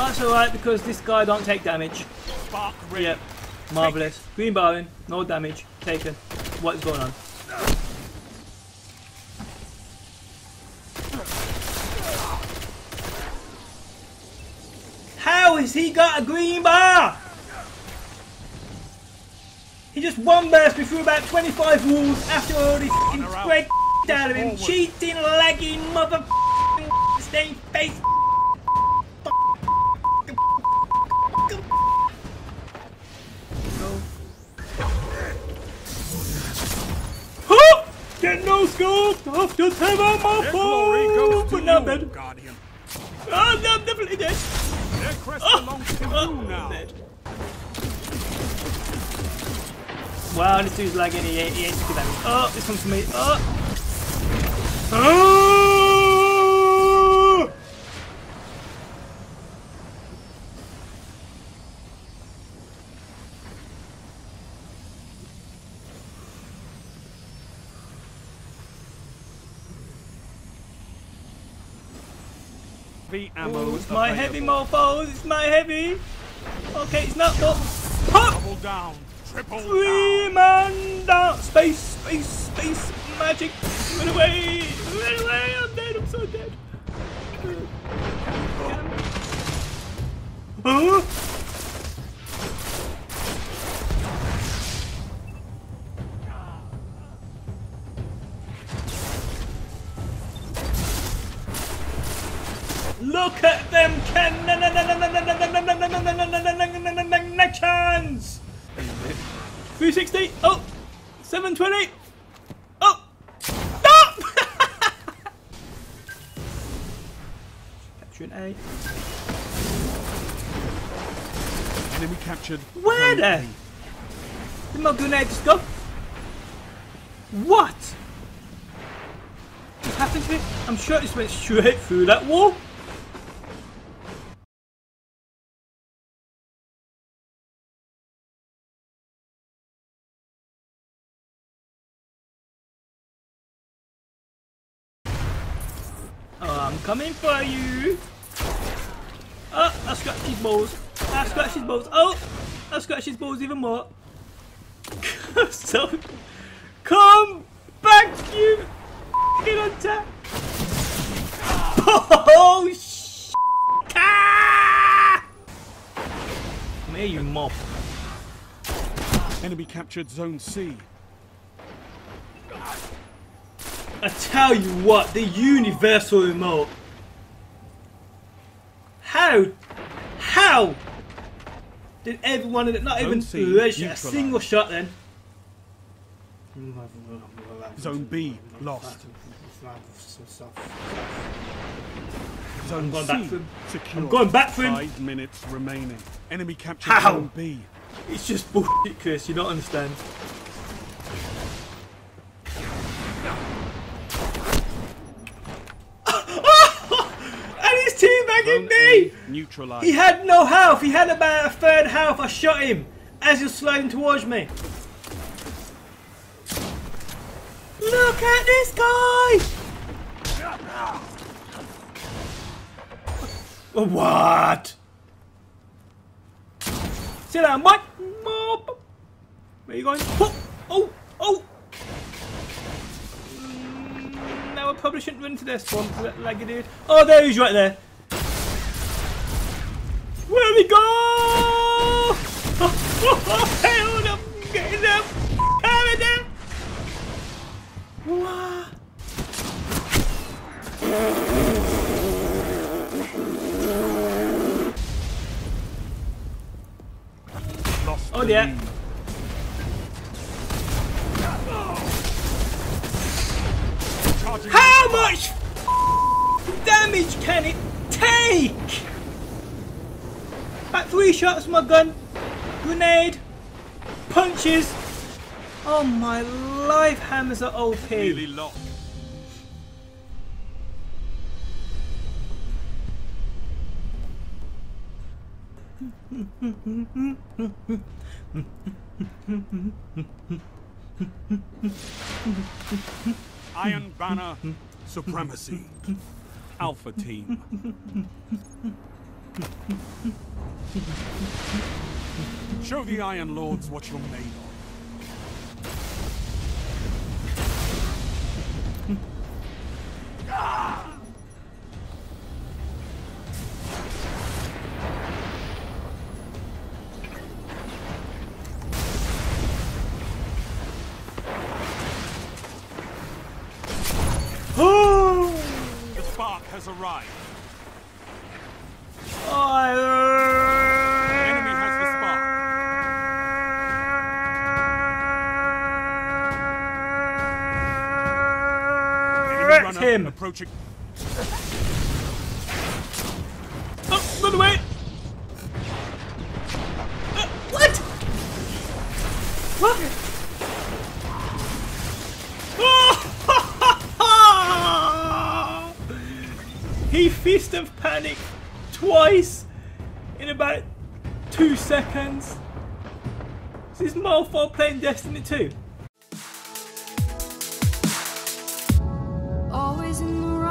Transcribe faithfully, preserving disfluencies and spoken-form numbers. That's alright because this guy don't take damage. Spark ready. Yep. Marvellous. Green Baron, no damage taken. What is going on? How has he got a green bar? He just one burst me through about twenty-five walls after all this f***ing spread out of him. Cheating, lagging, mother f***ing stained face. Get no scope off the table, Malfoy! But not bad. Guardian. Oh, no, I'm definitely dead. Their crest oh. belongs to oh. you now. Dead. Wow, this dude's lagging. He ain't, he ain't taking damage. Oh, this one's for me. Oh. Oh. Ammo Ooh, it's my heavy, Malfoy. It's my heavy. Okay, it's not got. Double down. Triple Three down. man down. Space, space, space. Magic. Run away. Run away. I'm dead. I'm so dead. Huh? Look at them cannons! three sixty! Oh! seven twenty! Oh! No! Capturing A. Enemy captured. Where the? Did my grenade just go? What? What happened to it? I'm sure it just went straight through that wall. I'm coming for you! Oh, I scratched his balls. I scratched his balls. Oh! I scratched his balls even more. So, come back, you f***ing hunter! Oh, sh**! Come here, you mob. Enemy captured Zone C. I tell you what, the universal remote. How? How? Did everyone in it not Zone even register a single shot then? Zone B lost. Zone I'm going C back for him. Secure. I'm going back for him. Five minutes remaining. Enemy captured How? Zone B. It's just bullshit, Chris. You don't understand. Me. Neutralized. He had no health. He had about a third health. I shot him as he was sliding towards me. Look at this guy! What? Sit down, what? Where are you going? Oh, oh, oh! Now I probably shouldn't run to this one, that laggy dude. Oh, there he's right there. Where we go! Hell no! Get the f out of there! What? Lost oh yeah! How much f damage can it take? About three shots with my gun, grenade, punches. Oh my life, hammers are O P. Really locked. Iron Banner supremacy. Alpha team. Show the Iron Lords what you're made of. The spark has arrived. Him approaching. Oh, run away! Uh, what? What? Oh! He Feast of Panic twice in about two seconds. This is Malfoy playing Destiny two. In the